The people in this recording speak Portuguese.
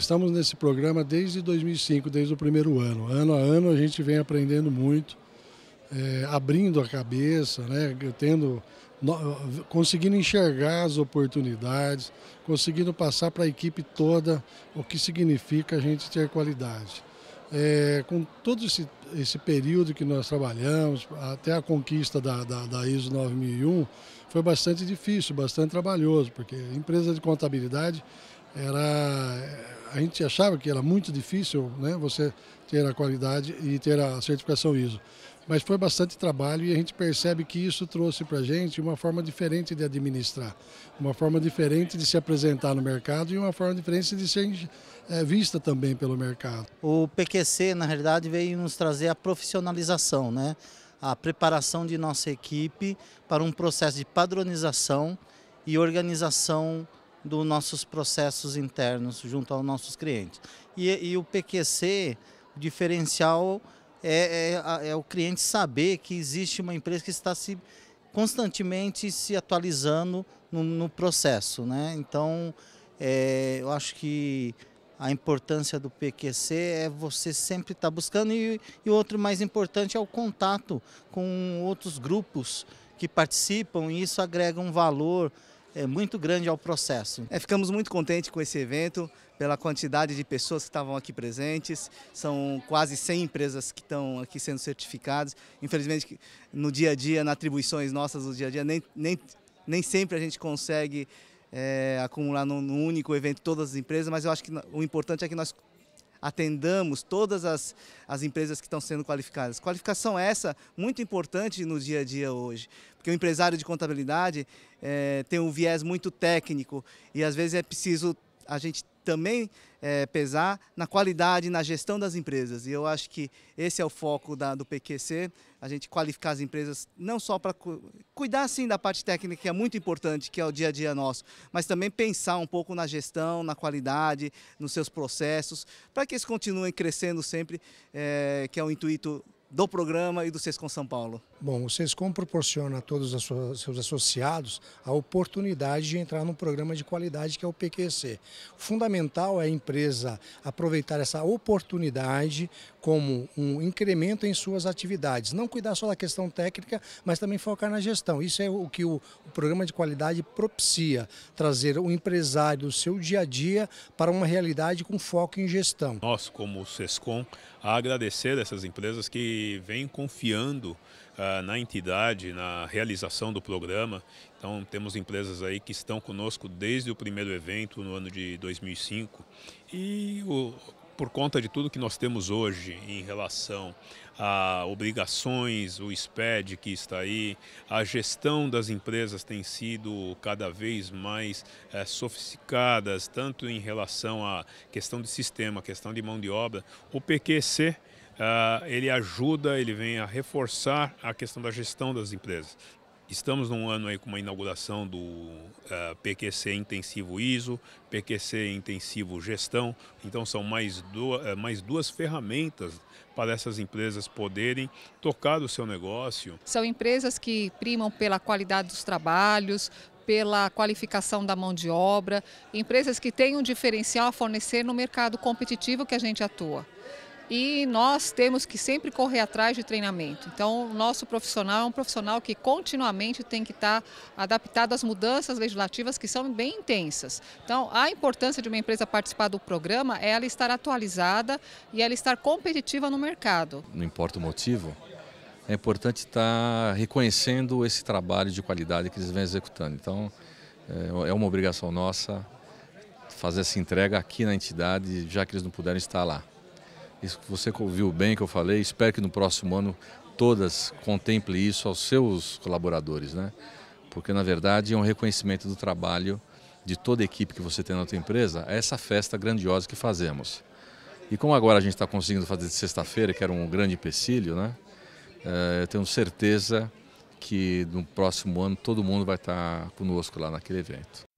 estamos nesse programa desde 2005, desde o primeiro ano. Ano a ano a gente vem aprendendo muito, abrindo a cabeça, né, conseguindo enxergar as oportunidades, conseguindo passar para a equipe toda o que significa a gente ter qualidade. Com todo esse período que nós trabalhamos, até a conquista da ISO 9001, foi bastante difícil, bastante trabalhoso, porque a empresa de contabilidade, a gente achava que era muito difícil, né, você ter a qualidade e ter a certificação ISO. Mas foi bastante trabalho e a gente percebe que isso trouxe para a gente uma forma diferente de administrar, uma forma diferente de se apresentar no mercado e uma forma diferente de ser vista também pelo mercado. O PQC, na realidade, veio nos trazer a profissionalização, né? A preparação de nossa equipe para um processo de padronização e organização dos nossos processos internos junto aos nossos clientes. E o PQC, o diferencial é o cliente saber que existe uma empresa que está constantemente se atualizando no processo, né? Então, eu acho que a importância do PQC é você sempre estar buscando, e outro mais importante é o contato com outros grupos que participam, e isso agrega um valor muito grande ao processo. Ficamos muito contentes com esse evento, pela quantidade de pessoas que estavam aqui presentes. São quase 100 empresas que estão aqui sendo certificadas. Infelizmente, no dia a dia, nas atribuições nossas do dia a dia, nem sempre a gente consegue acumular num único evento todas as empresas, mas eu acho que o importante é que nós atendamos todas as empresas que estão sendo qualificadas. Qualificação essa muito importante no dia a dia hoje, porque o empresário de contabilidade tem um viés muito técnico e às vezes é preciso a gente também pesar na qualidade, na gestão das empresas. E eu acho que esse é o foco do PQC, a gente qualificar as empresas não só para cuidar sim da parte técnica, que é muito importante, que é o dia a dia nosso, mas também pensar um pouco na gestão, na qualidade, nos seus processos, para que eles continuem crescendo sempre, que é o intuito do programa e do Sescon São Paulo. Bom, o Sescon proporciona a todos os seus associados a oportunidade de entrar num programa de qualidade que é o PQC. O fundamental é a empresa aproveitar essa oportunidade como um incremento em suas atividades. Não cuidar só da questão técnica, mas também focar na gestão. Isso é o que o programa de qualidade propicia, trazer o empresário do seu dia a dia para uma realidade com foco em gestão. Nós, como Sescon, agradecer a essas empresas que vem confiando na entidade, na realização do programa. Então temos empresas aí que estão conosco desde o primeiro evento no ano de 2005 e por conta de tudo que nós temos hoje em relação a obrigações, o SPED que está aí, a gestão das empresas tem sido cada vez mais sofisticadas, tanto em relação à questão de sistema, questão de mão de obra, o PQC ele ajuda, ele vem a reforçar a questão da gestão das empresas. Estamos num ano aí com uma inauguração do PQC Intensivo ISO, PQC Intensivo Gestão, então são mais duas ferramentas para essas empresas poderem tocar o seu negócio. São empresas que primam pela qualidade dos trabalhos, pela qualificação da mão de obra, empresas que têm um diferencial a fornecer no mercado competitivo que a gente atua. E nós temos que sempre correr atrás de treinamento. Então, o nosso profissional é um profissional que continuamente tem que estar adaptado às mudanças legislativas que são bem intensas. Então, a importância de uma empresa participar do programa é ela estar atualizada e ela estar competitiva no mercado. Não importa o motivo, é importante estar reconhecendo esse trabalho de qualidade que eles vêm executando. Então, é uma obrigação nossa fazer essa entrega aqui na entidade, já que eles não puderam estar lá. Isso que você ouviu bem que eu falei, espero que no próximo ano todas contemplem isso aos seus colaboradores, né? Porque na verdade é um reconhecimento do trabalho de toda a equipe que você tem na sua empresa, essa festa grandiosa que fazemos. E como agora a gente está conseguindo fazer de sexta-feira, que era um grande empecilho, né? Eu tenho certeza que no próximo ano todo mundo vai estar conosco lá naquele evento.